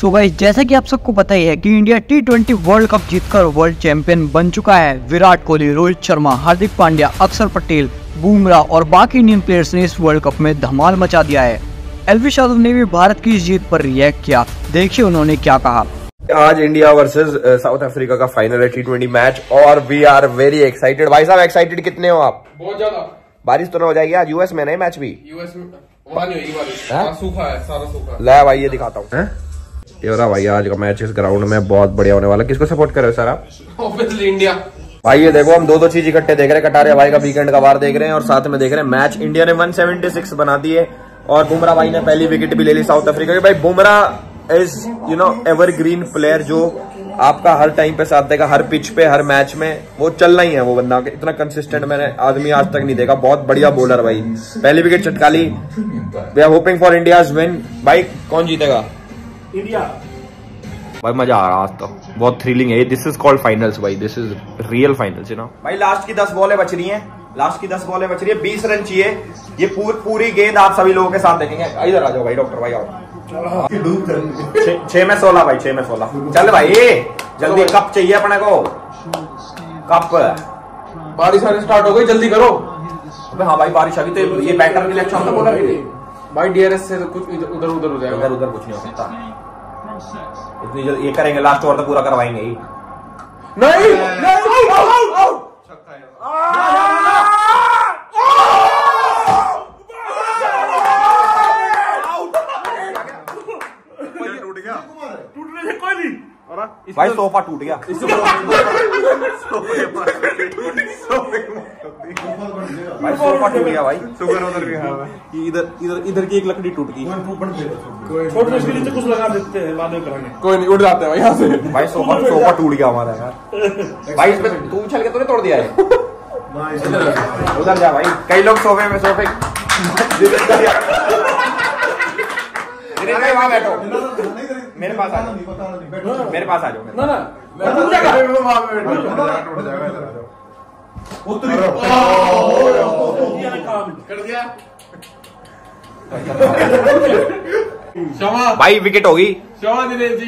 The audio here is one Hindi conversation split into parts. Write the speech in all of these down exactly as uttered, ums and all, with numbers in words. सो so गाइस, जैसा कि आप सबको पता ही है कि India T twenty world cup जीतकर वर्ल्ड चैंपियन बन चुका है। विराट कोहली, रोहित शर्मा, हार्दिक पांड्या, अक्षर पटेल, बुमराह और बाकी इंडियन प्लेयर्स ने इस वर्ल्ड कप में धमाल मचा दिया है। एल्विश यादव ने भी भारत की इस जीत पर रिएक्ट किया, देखिए उन्होंने क्या कहा। आज इंडिया वर्सेज साउथ अफ्रीका का फाइनल है टी ट्वेंटी मैच और वी आर वेरी एक्साइटेड। भाई साहब एक्साइटेड कितने हो आप? बहुत ज्यादा। बारिश तो ना हो जाएगी आज यूएस में? नहीं, मैच भी यूएस में सूखा है, सारा सूखा। ला भाई ये दिखाता हूँ। ये रहा भाई आज का मैच इस ग्राउंड में बहुत बढ़िया होने वाला। किसको सपोर्ट कर रहे हो सर आप? Obviously India. भाई ये देखो, हम दो दो चीज इकट्ठे देख रहे हैं। कटारिया भाई का वीकेंड का वार देख रहे हैं और साथ में देख रहे हैं मैच। इंडिया ने वन सेवेंटी सिक्स बना दी है और बुमराह भाई ने पहली विकेट भी ले ली साउथ अफ्रीका की। भाई Bumrah is you know evergreen player जो आपका हर टाइम पे साथ देगा, हर पिच पे, हर मैच में वो चलना ही है। वो बंदा इतना कंसिस्टेंट मैंने आदमी आज तक नहीं देखा। बहुत बढ़िया बॉलर भाई, पहली विकेट चटकाली। We are hoping for India's win. भाई कौन जीतेगा? इंडिया। भाई मजा आ रहा आज तो, बहुत थ्रिलिंग है। दिस इज कॉल्ड फाइनल्स भाई, this is real finals you know. भाई लास्ट की दस बॉलें बच रही हैं, लास्ट की दस बॉलें बच रही है, बीस रन चाहिए। ये पूर, पूरी गेंद आप सभी लोगों के साथ देखेंगे। इधर आ जाओ भाई, डॉक्टर भाई आओ। छह में सोलह भाई, छह में सोलह। चल भाई जल्दी, कप चाहिए अपने को, कप। बारिश आनी स्टार्ट हो गई, जल्दी करो। हाँ भाई बारिश आ गई तो ये बैटर के लिए अच्छा होता बोला। भाई डीआरएस से तो कुछ उधर उधर हो जाएगा, उधर उधर कुछ नहीं हो सकता। इतनी जल्दी ये करेंगे, लास्ट ओवर तक पूरा करवाएंगे ही। नहीं नहीं आउट आउट सकता है। आउट टूट गया, टूटने से कोई नहीं। और भाई सोफा टूट गया, भाई सोफा टूट गया भाई। शुगर उधर भी है भाई, इधर इधर इधर की एक लकड़ी टूट गई। छोटे इसके नीचे कुछ लगा देते हैं, बाद में करेंगे। कोई नहीं, उड़ जाते हैं भाई यहाँ से। भाई सोफा सोफा टूट गया हमारा यार। भाई इसमें तू उछल के तूने तोड़ दिया है। उधर जा भाई, कई लोग सोफे में सोफे वहां बैठो, मेरे पास आ जाओ, मेरे पास आ जाओ। ना ना भाई विकेट होगी। क्षमा दिनेश जी,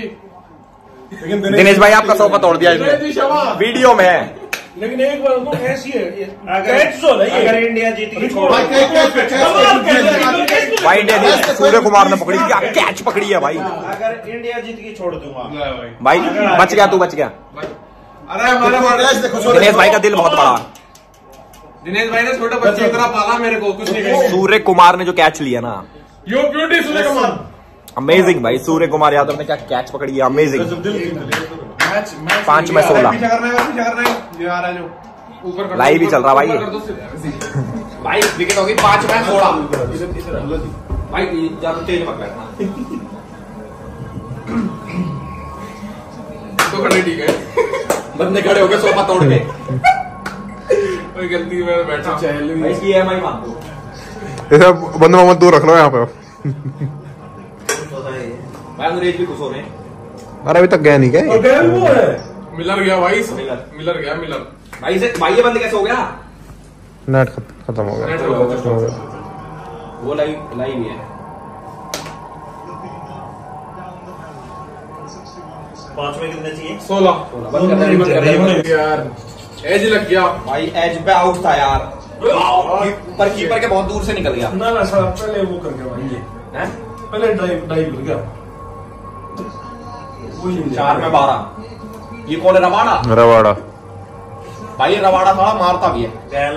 लेकिन दिनेश भाई आपका सोफा तोड़ दिया इसमें वीडियो में। लेकिन एक बार उनको ऐसी है, अगर इंडिया जीती भाई, इंडिया सूर्य कुमार ने पकड़ी, क्या कैच पकड़ी है भाई। अगर इंडिया जीत की छोड़ दूंगा भाई। बच गया तू, बच गया। अरे हमारे दिनेश भाई का दिल बहुत बड़ा। दिनेश भाई ने छोटे बच्चे इतना पाला मेरे को, कुछ नहीं। सूर्य कुमार ने जो कैच लिया ना, you beauty Surya Kumar, amazing भाई। सूर्य कुमार यादव ने क्या कैच पकड़ी है, अमेजिंग। पांच में सोलह। लाइव ही चल रहा भाई भाई विकेट होगी पांच में सोलह। भाई ज्यादा तेज मत बैठना, तो खड़े ठीक है। बंदे खड़े हो गए सोफा तोड़ के। गलती में बैठा इसकी ईएमआई मांग दो। बंदा मोहम्मद दूर रख लो यहाँ पे। भाई अंग्रेज भी कुछ हो रहे हैं। अरे अभी तक गया नहीं, गया गया वो है मिलर गया भाई, मिलर मिलर गया मिलर भाई से। भाई ये बंदे कैसे हो गया? नेट खत्म हो गया वो। लाइव लाइव है पांच में कितने चाहिए? सोलह। सोलह यार एज लग गया भाई, एज पे आउट था यार। पर कीपर के बहुत दूर से निकल गया। ना ना सर पहले वो कर गया भाई, ये पहले ड्राइव ड्राइव कर गया। चार में बारह। ये कौन है? रवाड़ा। रवाड़ा भाई, रवाड़ा थोड़ा मारता भी है।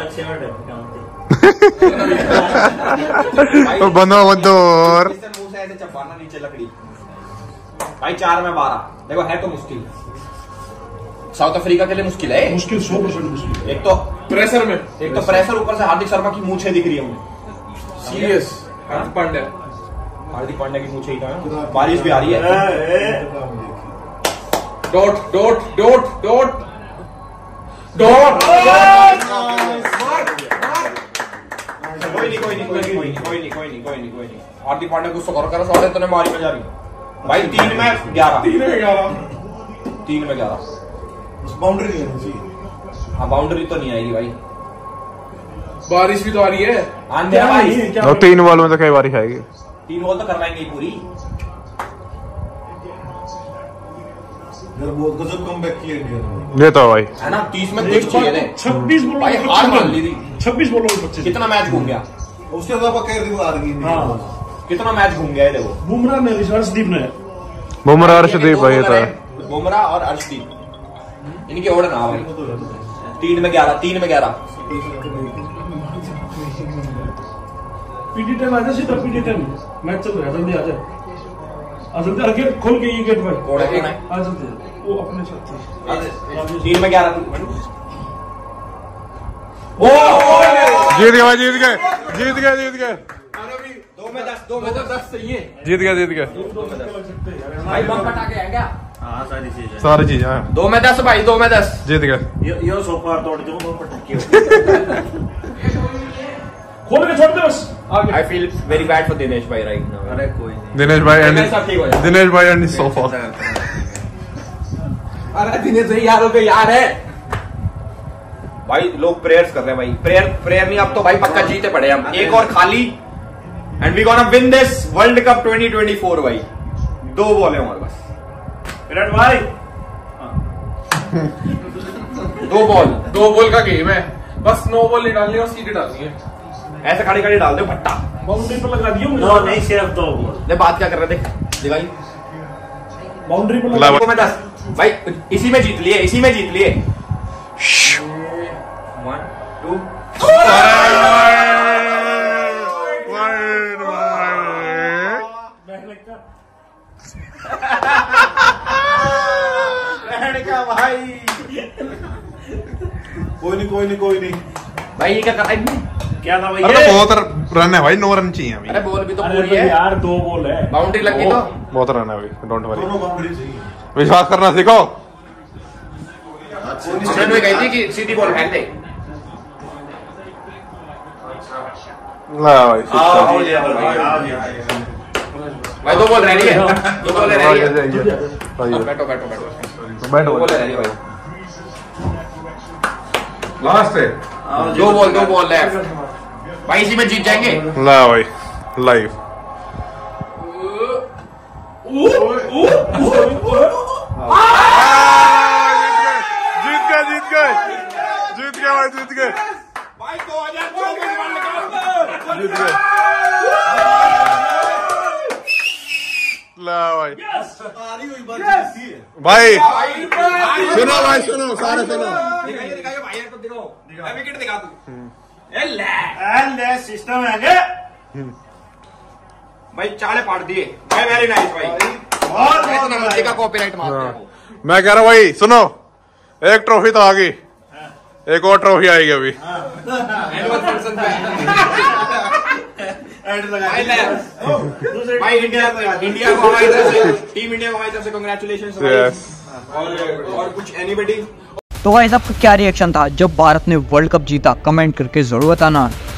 बनो मुंह से ऐसे चपाना नीचे लकड़ी। भाई चार में बारह देखो, है तो मुश्किल साउथ अफ्रीका के लिए मुश्किल है। मुश्किल सौ परसेंट मुश्किल। एक तो प्रेशर में, एक तो प्रेशर ऊपर से हार्दिक शर्मा की मूछे दिख रही है उन्हें। सीरियस हार्दिक पांड्या, हार्दिक पांड्या की मूछे ही कहा। बारिश भी आ रही है। Dot dot dot dot dot. कोई नहीं कोई नहीं कोई नहीं कोई नहीं कोई नहीं कोई नहीं कोई नहीं कोई नहीं। हार्दिक पांड्या को स्कोर करा साढ़े इतने मारी में जा रही भाई। तीन में ग्यारह, तीन में ग्यारह, तीन में ग्यारह। बाउंड्री नहीं आनी चाहिए। हाँ बाउंड्री तो नहीं आएगी भाई, बारिश भी तो आ रही है। आंधेरा भाई तीन बॉल में तो कई बारिश आएगी। तीन बॉल तो करवाएंगे पूरी। देता भाई, है ना। तीस में कुछ चाहिए ना, छब्बीस बोलो, छब्बीस बोलो कितना मैच घूम गया उसके बाद, कितना मैच घूम गया है देखो। बुमराह ने, अर्शदीप ने, बुमराह अर्शदीप भाई था, बुमराह और अर्शदीप इनके ऑर्डर ना भाई। तीन में ग्यारह, तीन में ग्यारह पीटी टाइम आया सीधा, पीटी टाइम मैच चल रहा है, जल्दी आ जाए, जल्दी आके खोल के ये गेट भाई, ऑर्डर कौन है आ जल्दी, वो अपने साथी। तीन में ग्यारह जीत गए, जीत गए, जीत गए, जीत गए, दो में दस, दो में दस सही है, जीत गए, जीत गए, सारी चीज है, दो में दस भाई, दो में दस जीत गए। यो सोपार तोड़ दो, खोल के छोड़ दो बस। I feel very bad for Dinesh भाई राइट नाउ। अरे कोई नहीं दिनेश भाई, दिनेश भाई एंड सोफा। अरे दिनेश भाई यारों के यार है भाई, लोग प्रेयर्स कर रहे हैं भाई, प्रेयर प्रेयर नहीं अब तो भाई पक्का जीते पड़े हम, एक और खाली and we gonna win this world cup twenty twenty four भाई। दो बॉलें और बस विराट भाई, दो बॉल, दो बॉल का गेम है बस, नो बॉल नहीं डालनी है और सीधे डालनी है, ऐसे खड़ी खड़ी डाल दो भट्टा, बाउंड्री पर लगा दियो। नो नहीं सिर्फ दो बॉल, बात क्या कर रहे थे भाई, बाउंड्री पर लगा दो। मैं दस भाई इसी में जीत लिए, इसी में जीत लिए। One, two, three. भाई कोई नहीं, कोई नहीं, कोई नहीं भाई, ये क्या कर रहा है, क्या था भाई? अरे बहुत रन है भाई, नौ रन चाहिए अभी। अरे बॉल भी तो पूरी है यार, दो बॉल है, बाउंड्री लगी तो बहुत रन है भाई, डोंट वरी, विश्वास करना सीखो। हमने कही थी कि सीधी बॉल फेंक दे, भाई दो बॉल रह रही है, दो बॉल रह रही है, बैठो बैठो बैठो बैठो, बॉल रह रही है लास्ट है, दो बॉल, दो बॉल लेफ्ट भाई, इसी में जीत जाएंगे। ला भाई लाइव, जीत गए, जीत गए, जीत गए भाई, जीत गए भाई, दो हजार जीत गए। ला भाई भाई सुनो भाई, सुनो सारे सुनो, विकेट दिखा तू, ले सिस्टम है क्या भाई, चाले पाड़ दिए भाई, वेरी नाइस भाई, और का कॉपीराइट मारते हैं। मैं कह रहा हूँ भाई सुनो, एक ट्रॉफी तो आ गई, एक और ट्रॉफी आएगी अभी। भाई इंडिया इंडिया को हमारी तरफ से, टीम इंडिया को हमारी तरफ से कांग्रेचुलेशंस। और और कुछ एनीबडी? तो गाइस आपका क्या रिएक्शन था जब भारत ने वर्ल्ड कप जीता, कमेंट करके जरूर बताना।